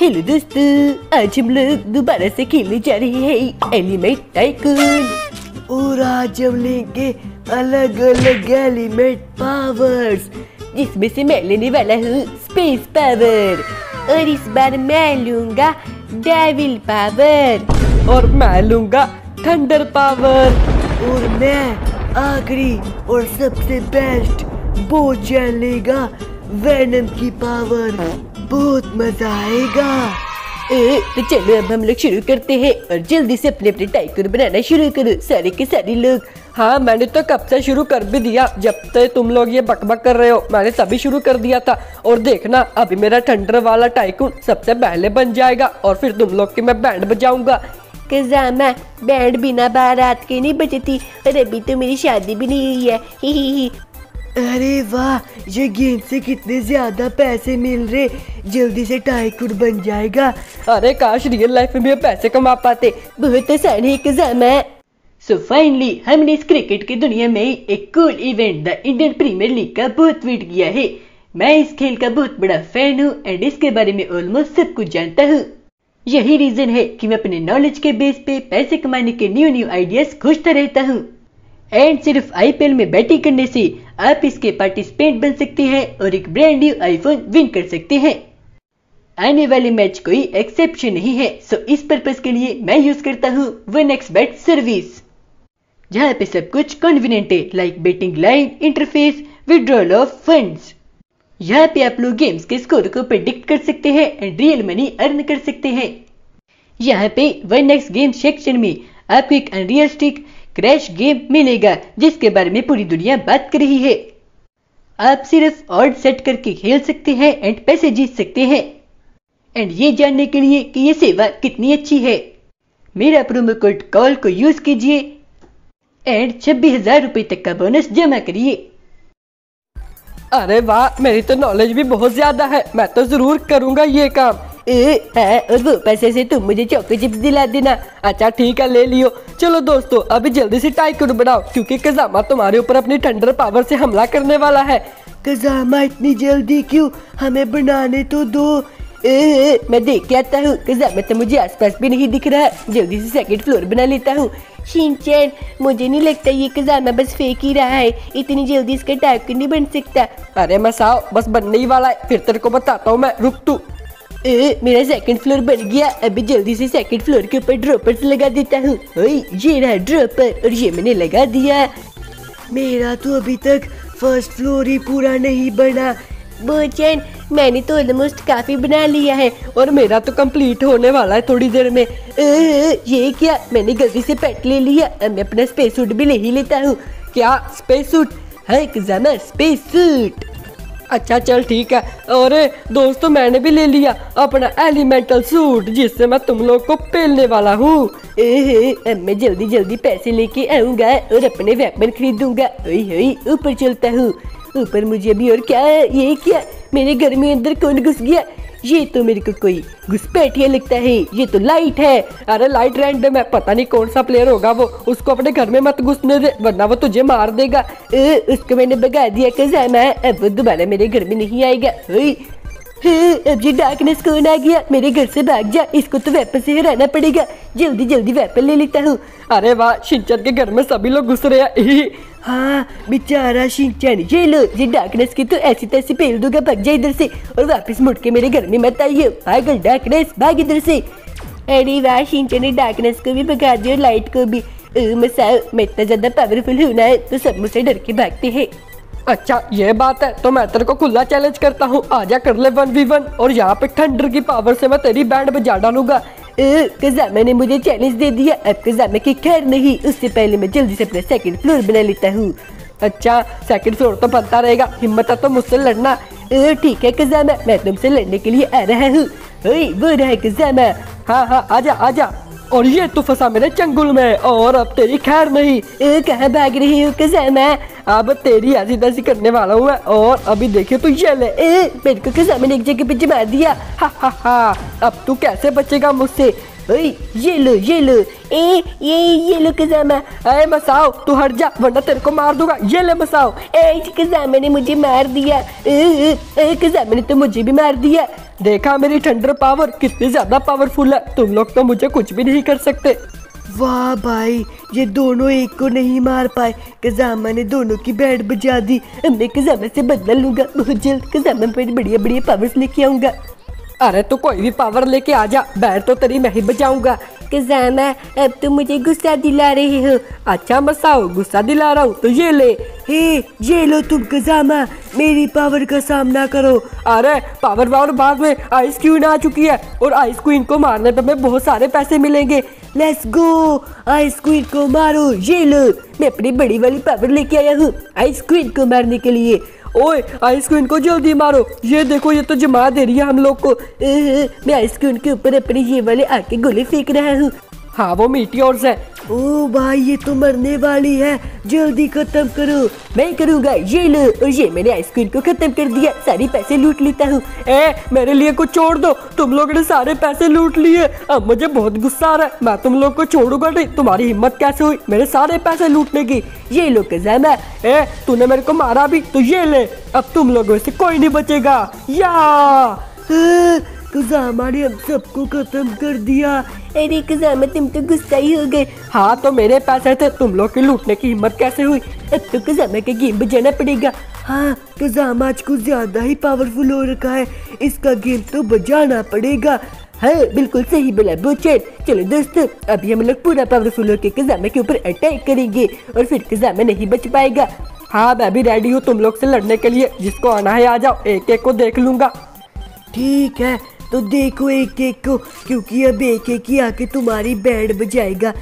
Hello दोस्तों, आज हम लोग दोबारा से खेलने जा रहे हैं एलिमेंट टाइकून। और आज हम लेंगे अलग अलग एलिमेंट पावर्स, जिसमें से मैं लेने वाला हूँ स्पेस पावर, और इस बार मैं लूँगा डेविल पावर, और मैं लूँगा थंडर पावर, और मैं आखिरी और सबसे बेस्ट बोचन लेगा वेनम की पावर। बहुत मजा आएगा। तो चलो अब हम लोग शुरू करते हैं और जल्दी से अपने अपने टाइकून बनाना शुरू करो सारे के सारे लोग। हाँ, मैंने तो कब से शुरू कर भी दिया, जब तक तुम लोग ये बकबक कर रहे हो मैंने सभी शुरू कर दिया था। और देखना अभी मेरा थंडर वाला टाइकून सबसे पहले बन जाएगा, और फिर तुम लोग की मैं बैंड बजाऊंगा। कजामा बैंड बिना बारात के नहीं बजती, और अभी तो मेरी शादी भी नहीं हुई है। ही। अरे वाह, ये गेम से कितने ज्यादा पैसे मिल रहे। जल्दी से टाइकून बन जाएगा। अरे काश रियल लाइफ में पैसे कमा पाते, बहुत आसान है कजामा। सो फाइनली हमने इस क्रिकेट की दुनिया में एक cool event the Indian Premier League का बहुत ट्वीट किया है। मैं इस खेल का बहुत बड़ा फैन हूँ एंड इसके बारे में ऑलमोस्ट सब कुछ जानता हूँ। यही रीजन है कि मैं अपने नॉलेज के बेस पे पैसे कमाने के न्यू न्यू आइडियाज खोजता रहता हूँ। एंड सिर्फ आईपीएल में बैटिंग करने से आप इसके पार्टिसिपेंट बन सकते हैं और एक ब्रांड न्यू आईफोन विन कर सकते हैं। आने वाले मैच कोई एक्सेप्शन नहीं है। सो इस पर्पस के लिए मैं यूज करता हूँ 1xBet सर्विस, जहाँ पे सब कुछ कन्वीनियंट है, like betting line, interface, withdrawal of funds. यहाँ पे आप लोग गेम्स के स्कोर को प्रेडिक्ट कर सकते हैं एंड रियल मनी अर्न कर सकते हैं। यहाँ पे 1x गेम सेक्शन में आपको एक अनरियलिस्टिक क्रैश गेम मिलेगा, जिसके बारे में पूरी दुनिया बात कर रही है। आप सिर्फ ऑड सेट करके खेल सकते हैं एंड पैसे जीत सकते हैं। एंड ये जानने के लिए कि ये सेवा कितनी अच्छी है, मेरा प्रोमो कोड कॉल को यूज कीजिए एंड 26,000 रुपए तक का बोनस जमा करिए। अरे वाह, मेरी तो नॉलेज भी बहुत ज्यादा है, मैं तो जरूर करूँगा ये काम। और वो पैसे से तुम मुझे चॉको चिप्स दिला देना। अच्छा ठीक है, ले लियो। चलो दोस्तों, अभी जल्दी से टाइकून बनाओ, क्योंकि कजामा तुम्हारे ऊपर अपनी थंडर पावर से हमला करने वाला है। कजामा इतनी जल्दी क्यों? हमें बनाने तो दो। मैं देख के आता हूँ। कजामा तो मुझे आसपास भी नहीं दिख रहा, जल्दी से सेकंड फ्लोर बना लेता हूँ। शिनचैन, मुझे नहीं लगता ये कजामा बस फेंक ही रहा है, इतनी जल्दी इसका टाइकून नहीं बन सकता। अरे मसाओ, बस बनने ही वाला है, फिर तेरे को बताता हूँ मैं, रुक तू। मेरा सेकंड फ्लोर बन गया। अभी जल्दी से सेकंड फ्लोर के ऊपर ड्रॉपर्स लगा देता हूँ। ये रहा ड्रॉपर, और ये मैंने लगा दिया। मेरा तो अभी तक फर्स्ट फ्लोर ही पूरा नहीं बना। बोचन, मैंने तो ऑलमोस्ट काफी बना लिया है, और मेरा तो कंप्लीट होने वाला है थोड़ी देर में। ये क्या, मैंने गलती से पेट ले लिया। मैं अपना स्पेस सूट भी ले ही लेता हूँ। क्या स्पेस सूट है कजामा? स्पेस सूट, अच्छा चल ठीक है। और दोस्तों, मैंने भी ले लिया अपना एलिमेंटल सूट, जिससे मैं तुम लोग को पेलने वाला हूँ। मैं जल्दी जल्दी पैसे लेके आऊँगा और अपने वेपन खरीदूंगा। ऊपर चलता हूँ। ऊपर मुझे अभी और क्या है? ये क्या, मेरे घर में अंदर कौन घुस गया? ये तो मेरे को कोई घुसपैठिया लगता है। ये तो लाइट है। अरे लाइट रैंडम है, पता नहीं कौन सा प्लेयर होगा वो। उसको अपने घर में मत घुसने दे, वरना वो तुझे मार देगा। उसको मैंने भगा दिया कजामा, अब वो दोबारा मेरे घर में नहीं आएगा। अब ये डार्कनेस कौन आ गया? मेरे घर से भाग जा, इसको तो वेपन से हराना पड़ेगा। जल्दी जल्दी वेपन ले लेता हूँ। अरे वाह, शिनचैन के घर में सभी लोग घुस रहे हैं। हाँ बेचारा शिनचैन, ये लो, ये डार्कनेस की तो ऐसी तैसी फेल दूंगा। भाग जा इधर से, और वापस मुड़ के मेरे घर में मत आइए। भाग डार्कनेस, भाग इधर से। अरे वाह, शिनचैन ने डार्कनेस को भी भगा दिया, लाइट को भी। मसाओ, मैं इतना ज्यादा पावरफुल हूँ ना, तो सब मुझसे डर के भागते हैं। अच्छा ये बात है, तो मैं तेरे को खुला चैलेंज करता हूँ, आजा कर ले 1v1, और यहाँ पे थंडर की पावर से मैं तेरी बैंड बजा डालूंगा। कजामा ने मुझे चैलेंज दे दिया, अब कजामा की खैर नहीं। उससे पहले मैं जल्दी से अपना सेकंड फ्लोर बना लेता हूँ। अच्छा सेकंड फ्लोर तो बनता रहेगा, हिम्मत है तो मुझसे लड़ना। ठीक है कजामा, मैं तुमसे लड़ने के लिए आ रहा हूँ। वो रहा कजामा। हाँ हाँ आजा आजा, और ये तो फंसा मेरे चंगुल में, और अब तेरी खैर नहीं। कहाँ भाग रही हूँ कजामा? अब तेरी ऐसी तैसी करने वाला हूँ, और अभी देखिए तू ये ले। मेरे को कजामा ने एक जगह पे जमा दिया। हा हा हा, अब तू कैसे बचेगा मुझसे? ये लो किजामा, अरे मसाओ तू हट जा वरना तेरे को मार दूंगा। ये ले मसाओ, ए किजामे ने मुझे मार दिया, किजामे ने तो मुझे भी मार दिया। देखा मेरी थंडर पावर कितनी ज्यादा पावरफुल है, तुम लोग तो मुझे कुछ भी नहीं कर सकते। वाह भाई, ये दोनों एक को नहीं मार पाए, किजामा ने दोनों की बैट बजा दी। मैं किजामा से बदला लूंगा, बहुत जल्द किजामा पर बढ़िया बढ़िया पावर्स लेके आऊंगा। अरे तो कोई भी पावर लेके आजा, बैट तो तेरी मैं ही बजाऊंगा। किजामा अब तो मुझे गुस्सा दिला रहे हो, अच्छा मसाओ गुस्सा दिला रहा हूँ तो ये ले। हे ये लो तुम किजामा, मेरी पावर का सामना करो। अरे पावर वावर बाद में, आइस क्वीन आ चुकी है और आइस क्वीन को मारने पर मैं बहुत सारे पैसे मिलेंगे। लेट्स गो, आइस क्वीन को मारो। ये लो, मैं अपनी बड़ी वाली पावर लेके आया हूँ आइस क्वीन को मारने के लिए। ओए आइस क्वीन को जल्दी मारो, ये देखो ये तो जमा दे रही है हम लोग को। मैं आइस क्वीन के ऊपर अपने ये वाले आके गोले फेंक रहा हूँ। हाँ वो मीटियोर्स है। ओ भाई ये तो मरने वाली है, जल्दी खत्म करो। मैं करूँगा, ये लो। और ये मैंने आइसक्रीम को खत्म कर दिया, सारे पैसे लूट लेता हूँ। ए मेरे लिए कुछ छोड़ दो, तुम लोगों ने सारे पैसे लूट लिए, अब मुझे बहुत गुस्सा आ रहा है। मैं तुम लोग को छोड़ूंगा नहीं, तुम्हारी हिम्मत कैसे हुई मेरे सारे पैसे लूटने की। ये लो किजामा, ए तूने मेरे को मारा भी तो ये ले, अब तुम लोगों से कोई नहीं बचेगा। या किजामा ने हम सबको खत्म कर दिया। अरे किजामा तुम तो गुस्सा ही हो गए। हाँ तो मेरे पैसे थे, तुम लोग के लूटने की हिम्मत कैसे हुई। अब तो किजामा के गेम बजाना पड़ेगा। हाँ किजामा आज कुछ ज्यादा ही पावरफुल हो रखा है, इसका गेम तो बजाना पड़ेगा। हाँ बिल्कुल सही बोला बोचेन। चलो दोस्तों, अभी हम लोग पूरा पावरफुल होकर किजामा के ऊपर अटैक करेंगे और फिर किजामा नहीं बच पाएगा। हाँ मैं भी रेडी हूँ तुम लोग से लड़ने के लिए, जिसको आना है आ जाओ, एक एक को देख लूंगा। ठीक है तो देखो एक एक को, क्योंकि अब एक एक ही आके तुम्हारी बैट बजाएगा।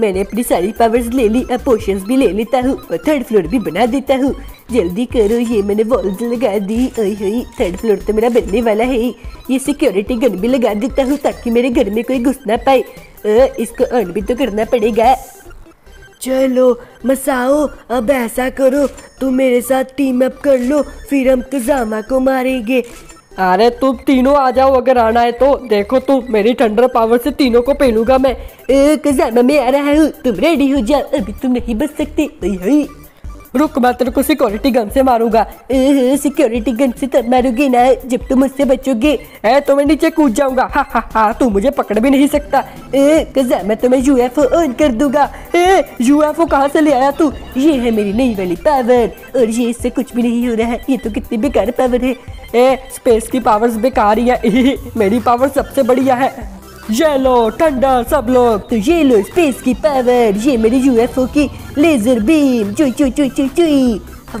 मैंने अपनी सारी पावर्स ले ली, अब पोशंस भी ले लेता हूँ और थर्ड फ्लोर भी बना देता हूँ। जल्दी करो, ये मैंने वॉल्स लगा दी। थर्ड फ्लोर तो मेरा बनने वाला है। ये सिक्योरिटी गन भी लगा देता हूँ ताकि मेरे घर में कोई घुस ना पाए। इसको अर्न भी तो करना पड़ेगा। चलो मसाओ, अब ऐसा करो तुम मेरे साथ टीम अप कर लो, फिर हम किजामा को मारेंगे। अरे तुम तीनों आ जाओ अगर आना है तो। देखो तुम, मेरी थंडर पावर से तीनों को पहनूंगा मैं। किजामा मैं आ रहा हूँ, तुम रेडी हो जाओ, अभी तुम नहीं बच सकते। रुक मैं तेरे को सिक्योरिटी गन से मारूंगा। सिक्योरिटी गन से तब मारूंगी ना जब तुम मुझसे बचोगे। तो मैं नीचे कूद जाऊंगा। हा हा हा, तू मुझे पकड़ भी नहीं सकता। किजामा तुम्हें यूएफओ ऑन कर दूंगा। यूएफओ कहाँ से ले आया तू? ये है मेरी नई वाली पावर, और ये इससे कुछ भी नहीं हो रहा है। ये तो कितनी बेकार पावर है। स्पेस की पावर्स बेकार ही है, मेरी पावर सबसे बढ़िया है। ये लो ठंडा सब लोग, तो ये लो स्पेस की पावर। ये मेरी यूएफओ की लेजर बीम, चुई चुई चुई चुई चुई।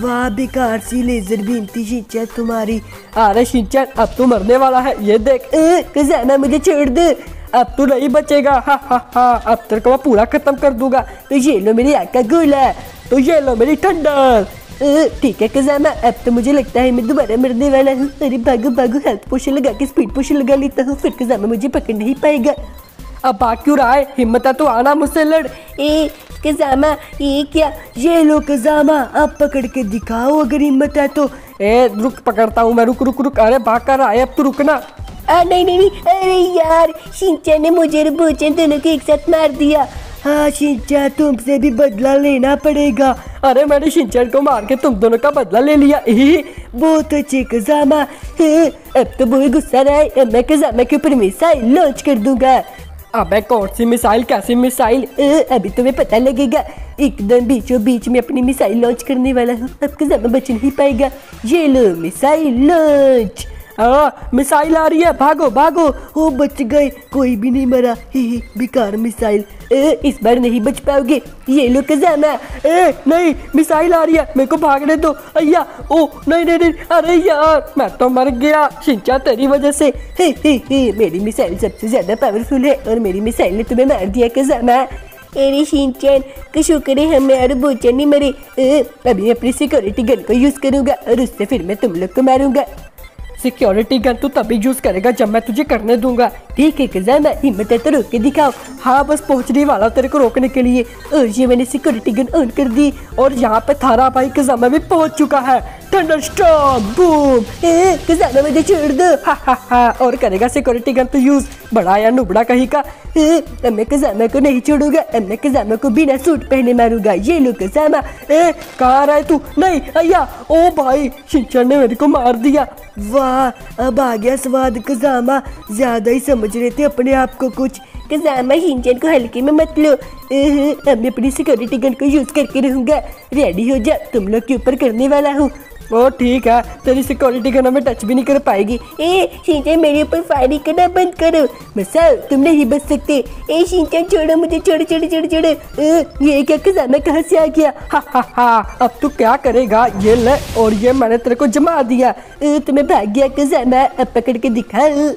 वाह बेकार सी लेजर बीम थी शिनचैन तुम्हारी। अरे शिनचैन अब तू मरने वाला है, ये देख। किजामा मुझे छोड़ दे, अब तू नहीं बचेगा। हा हा हा, अब तेरे को मैं पूरा खत्म कर दूंगा। तो ये लो मेरी आग का गोला, तो ये लो मेरी ठंडर। ठीक है किजामा, अब तो मुझे लगता है मैं दोबारा मरने वाला हूँ। अरे भागो भागो, हेल्थ पोशन लगा के स्पीड पोशन लगा लेता हूँ, फिर किजामा मुझे पकड़ नहीं पाएगा। अब भाग क्यों रहा है, हिम्मत है तो आना मुझसे लड़। ए किजामा ये क्या? ये लो किजामा, आप पकड़ के दिखाओ अगर हिम्मत है तो। ए रुक पकड़ता हूँ मैं, रुक रुक रुक। अरे भाग कर रहा है, अब तो रुकना। नहीं नहीं नहीं, अरे यार शिनचैन ने मुझे और बोचेन दोनों को एक साथ मार दिया। हाँ शिनचैन तुमसे भी बदला लेना पड़ेगा। अरे मैंने शिनचैन को मार के तुम दोनों का बदला ले लिया। बहुत अच्छे किजामा, अब तो बहुत गुस्सा रहा है। मैं किजामा के ऊपर मिसाइल लॉन्च कर दूंगा। अबे कौन सी मिसाइल, कैसी मिसाइल? अभी तुम्हें पता लगेगा। एकदम बीचों बीच में अपनी मिसाइल लॉन्च करने वाला हूँ, अब किजामा बच नहीं पाएगा। ये लो मिसाइल लॉन्च। मिसाइल आ रही है, भागो भागो। ओ बच गए, कोई भी नहीं मरा। ही बेकार मिसाइल, इस बार नहीं बच पाओगे। ये लो किजामा। नहीं मिसाइल आ रही है, मेरे को भागने दो। अय्या, ओ नहीं नहीं नहीं, अरे यार मैं तो मर गया शिनचैन तेरी वजह से। मेरी मिसाइल सबसे ज्यादा पावरफुल है और मेरी मिसाइल ने तुम्हें मार दिया किजामा। अरे शिनचैन का शुक्र है हमें और बोचेन नहीं मरे। अभी अपनी सिक्योरिटी गन को यूज करूंगा और उससे फिर मैं तुम लोग को मारूंगा। सिक्योरिटी गन तो तभी यूज करेगा जब मैं तुझे करने दूंगा। ठीक है किजामा, हिम्मत है तो रोक के दिखाओ। हाँ बस पहुंचने वाला तेरे को रोकने के लिए। और ये मैंने सिक्योरिटी गन ऑन कर दी और यहाँ पे थारा भाई किजामा भी पहुंच चुका है। थंडरस्टॉर्म, बूम, खजाना मुझे छेड़ दो, हा हा हा, और करेगा सिक्योरिटी गन तो यूज, बड़ा या नुबड़ा कहीं का, मैं खजाना को नहीं छोड़ूंगा, मैं खजाना को बिना सूट पहने मारूंगा, ये लो खजाना, कहाँ रहा है तू, नहीं अय्या, ओ भाई शिनचैन ने मेरे को मार दिया। वाह अब आ गया स्वाद खजाना, ज्यादा ही समझ रहे थे अपने आप को कुछ। खजाना शिनचैन को हल्के में मत लो, मैं अपनी सिक्योरिटी गन को यूज करके रहूंगा, रेडी हो जा, तुम लोग के ऊपर करने वाला हूँ। ओ ठीक है, तेरी सिक्योरिटी गन हमें टच भी नहीं कर पाएगी। ए शिनचैन मेरे ऊपर फायरिंग करना बंद करो, मसाओ तुम नहीं बच सकते। ए शिनचैन छोड़ो मुझे, छोड़ो छोड़ो छोड़ो छोड़ो, ये क्या खजाना कहाँ से आ गया, हा हा हा, अब तू क्या करेगा, ये ले, और ये मैंने तेरे को जमा दिया, तुम्हें भाग गया खजाना, अब पकड़ के दिखाओ।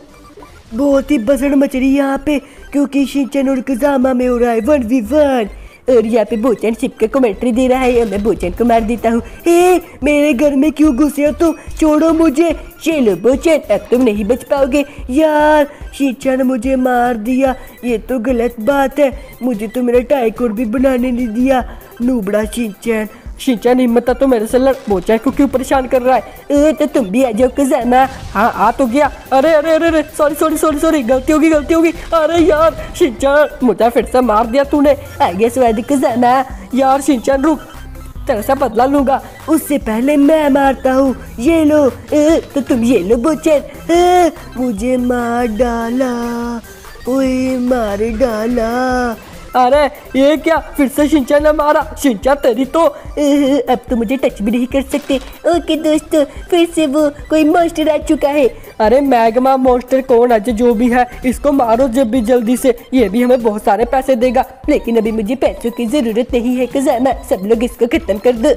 बहुत ही बसड़ मच रही है यहाँ पे, क्योंकि शिनचैन और खजाना में हो रहा है 1v1, और यहाँ पे बोचन छिपकर कमेंट्री दे रहा है, मैं बोचन को मार देता हूँ। ए मेरे घर में क्यों घुसे हो तुम, छोड़ो मुझे, चलो बोचन अब तुम नहीं बच पाओगे। यार शिनचैन ने मुझे मार दिया, ये तो गलत बात है, मुझे तो मेरा टाइकोर भी बनाने नहीं दिया, नूबड़ा शिनचैन। शिनचैन हिम्मत है तो मेरे से लड़, बोचन को क्यों परेशान कर रहा है, तो तुम भी आ जाओ खजाना। हाँ आ तो गया, अरे अरे अरे अरे, सॉरी सॉरी सॉरी सॉरी, गलती होगी गलती होगी, अरे यार शिनचैन मुझे फिर से मार दिया तूने, आ गया स्वाद खजाना। यार शिनचैन रुक, तेरे से बदला लूंगा, उससे पहले मैं मारता हूँ, ये लो, तो तुम ये लो बोचन, मुझे मार डाला, ओए मार डाला। अरे ये क्या, फिर से शिनचैन ने मारा, शिनचैन तेरी तो, अब तो मुझे टच भी नहीं कर सकते। ओके दोस्तों, फिर से वो कोई मॉन्स्टर आ चुका है, अरे मैग्मा मॉन्स्टर कौन है, जो भी है इसको मारो जब भी जल्दी से, ये भी हमें बहुत सारे पैसे देगा, लेकिन अभी मुझे पैसों की जरूरत नहीं है खजाना, सब लोग इसको खत्म कर दो,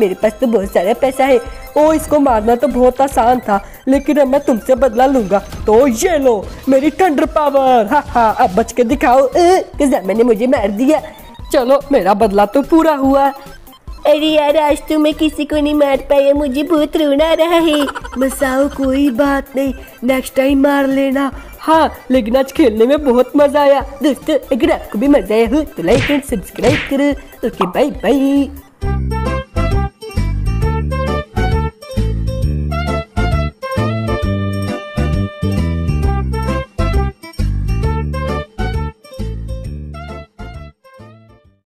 मेरे पास तो बहुत सारा पैसा है। ओ इसको मारना तो बहुत आसान था, लेकिन अब मैं तुमसे बदला लूंगा, तो ये लो मेरी थंडर पावर, हा हा, अब बच के दिखाओ, खजाना ने मुझे मार दिया, चलो मेरा बदला तो पूरा हुआ। अरे यार आज तो मैं किसी को नहीं मार पाया, मुझे बहुत रोना रहा है। मसाओ कोई बात नहीं, नेक्स्ट टाइम मार लेना। हाँ लेकिन आज खेलने में बहुत मजा आया। दोस्तों अगर आपको भी मजा आया हो तो लाइक एंड सब्सक्राइब करो। Okay bye bye.